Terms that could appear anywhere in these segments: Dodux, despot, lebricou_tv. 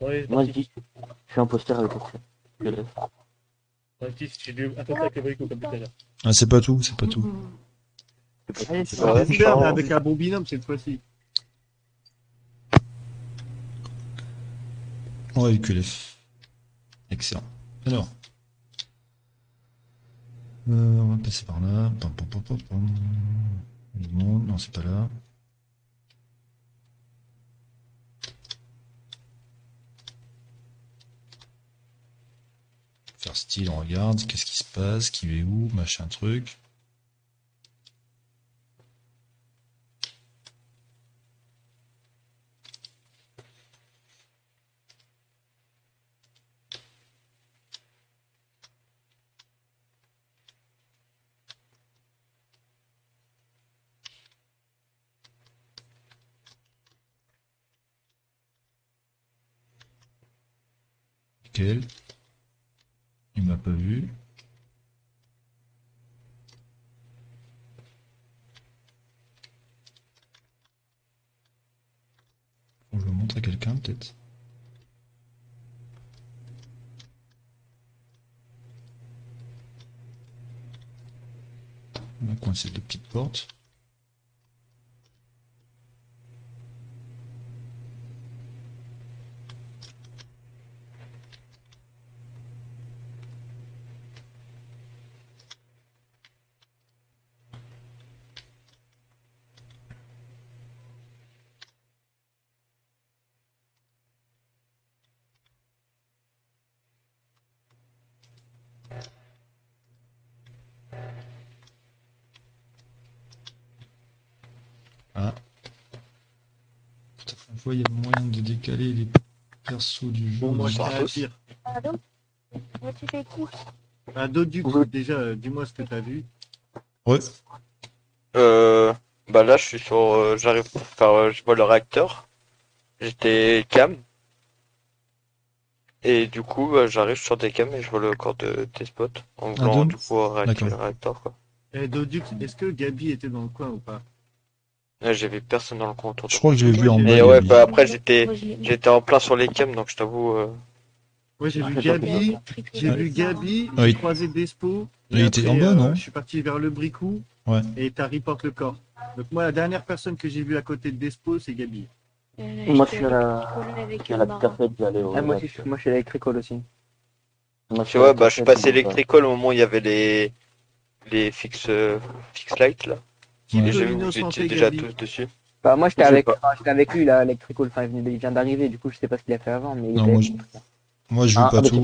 Ouais, moi je dis, je suis imposteur avec ça. Je lève. Ouais, j'ai dû imposter avec Lebricou comme tout à l'heure. Ah, c'est pas tout, c'est pas tout. C'est pas vrai, c'est avec un bon binôme cette fois-ci. On va UQLF. Excellent. Alors. On va passer par là. Pam, pam, pam, pam, pam. Non, c'est pas là. Faire style, on regarde, qu'est-ce qui se passe, qui est où, machin truc. Nickel. Il m'a pas vu. Bon, je le montre à quelqu'un peut-être. On a coincé deux petites portes. Il y a moyen de décaler les persos du jeu. Bon, moi je vais dire. Pardon ? Moi tu fais qui ? Ah, d'autres du coup, déjà, dis-moi ce que t'as vu. Ouais. Bah là, je suis sur. J'arrive pour faire. Je vois le réacteur. J'étais cam. Et du coup, j'arrive sur des cams et je vois le corps de despot. En voulant du coup réactiver le réacteur, quoi. Et Dodux, est-ce que Gabi était dans le coin ou pas? J'ai vu personne dans le contour. Je crois que je l'ai vu en bas. Et ouais, bah après j'étais en plein sur les cams, donc je t'avoue. Ouais, j'ai vu Gabi, j'ai croisé Despo. Il était en bas, non? Je suis parti vers Lebricou. Ouais. Et t'as reporté le corps. Donc moi, la dernière personne que j'ai vue à côté de Despo, c'est Gabi. Moi, je suis à la perfette d'aller au. Ah, moi aussi, moi je suis à l'électricole aussi. Tu vois, bah je suis passé l'électricole au moment où il y avait les fixe light là. Ouais. J'étais déjà tous dessus. Bah moi j'étais avec lui là, Electrical, enfin il vient d'arriver, du coup je sais pas ce qu'il a fait avant, mais non, moi je joue pas tout.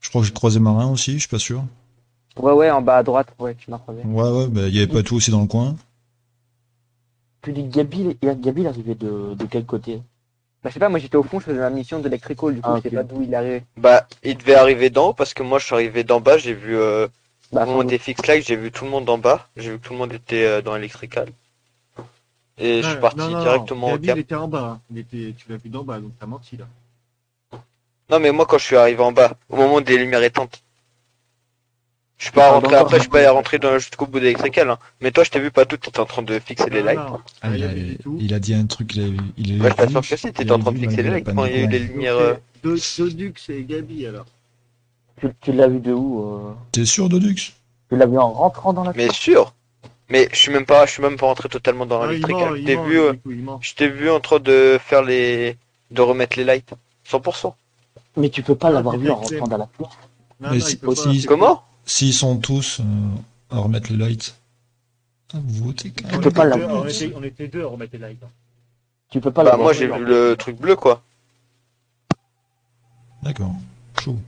Je crois que j'ai croisé Marin aussi, je suis pas sûr. Ouais en bas à droite, ouais tu m'as croisé. Ouais bah il y avait pas tout aussi dans le coin. Tu dis Gabi, il arrivait de quel côté? Bah je sais pas, moi j'étais au fond, je faisais ma mission d'Electrical, du coup je sais pas d'où il arrivait. Bah il devait arriver d'en haut parce que moi je suis arrivé d'en bas, j'ai vu au moment des fixes likes, j'ai vu tout le monde en bas, j'ai vu que tout le monde était dans l'électrical. Et je suis parti directement au cap. Il était en bas, tu l'as vu d'en bas, donc t'as menti là. Non mais moi quand je suis arrivé en bas, au moment des lumières éteintes. Je suis pas rentré, après je suis pas rentré jusqu'au bout de l'électrical, hein. Mais toi je t'ai vu pas tout, t'étais en train de fixer les likes. Ah, il a dit un truc, il a vu. Ouais, je t'assure que si, t'étais en train de fixer les likes quand il y a eu les lumières. Dodux et Gabi alors. Tu l'as vu de où T'es sûr, Dodux? Tu l'as vu en rentrant dans la. Mais sûr. Mais je suis même pas rentré totalement dans l'électrical. Je t'ai vu en train de faire de remettre les lights. 100%. Mais tu peux pas l'avoir vu en rentrant dans la cour. Mais si. Comment? S'ils sont tous à remettre les lights. Ah, vous votez quand même. Tu peux pas l'avoir vu. On était deux à remettre les lights. Tu peux pas l'avoir vu. Moi j'ai vu le truc bleu quoi. D'accord. Chaud.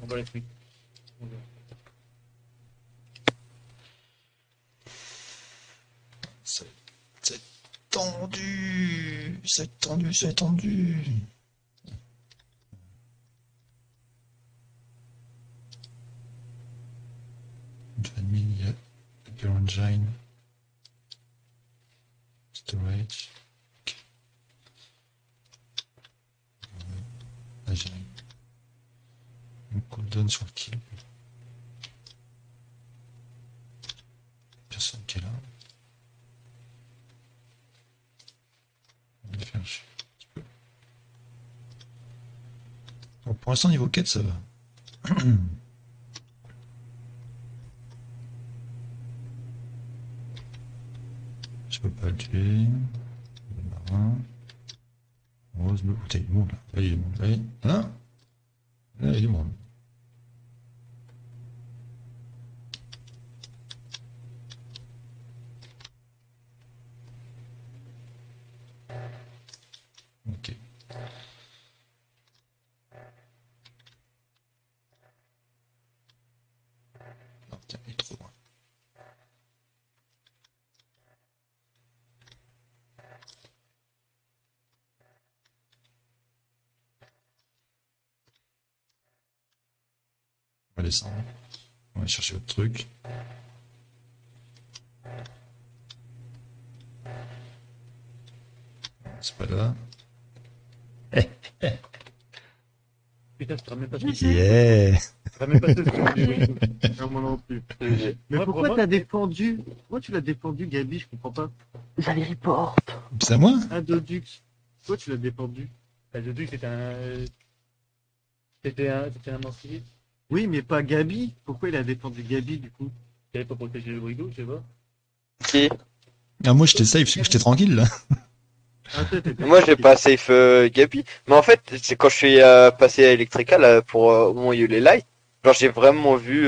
C'est tendu, c'est tendu, c'est tendu. Admin, yeah. Appear engine. Storage. Okay. Engine. Un cooldown sur le kill. Personne qui est là. Bon, pour l'instant, niveau quête, ça va. Je peux pas le tuer. Le marin. Rose bleu. Putain, il monte là. Là, il monte. Là, il monte. Ok. Non, tiens, il est trop loin. On va descendre. On va chercher autre truc. C'est pas là. Putain, je ne même pas ce que tu Non, moi non plus. Mais ouais, pourquoi tu l'as défendu? Pourquoi tu l'as défendu, Gabi? Je comprends pas. Ça les reporte. C'est à moi? Un Dodux. Pourquoi tu l'as défendu? Un Dodux, c'était un... C'était un mancillé. Oui, mais pas Gabi. Pourquoi il a défendu Gabi, du coup? Tu n'avais pas protégé le brigo, je sais pas. Si. Ah, moi, j'étais safe, j'étais tranquille, là. Moi j'ai pas safe Gabi, mais en fait c'est quand je suis passé à Electrical pour au moment où il y a eu les lights, genre j'ai vraiment vu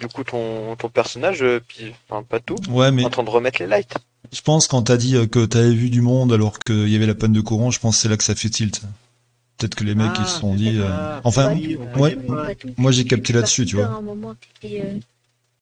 du coup ton personnage, puis enfin pas tout, ouais, mais en train de remettre les lights. Je pense quand t'as dit que t'avais vu du monde alors qu'il y avait la panne de courant, je pense que c'est là que ça fait tilt. Peut-être que les mecs ils se sont dit, enfin ouais, moi j'ai capté là-dessus, tu vois.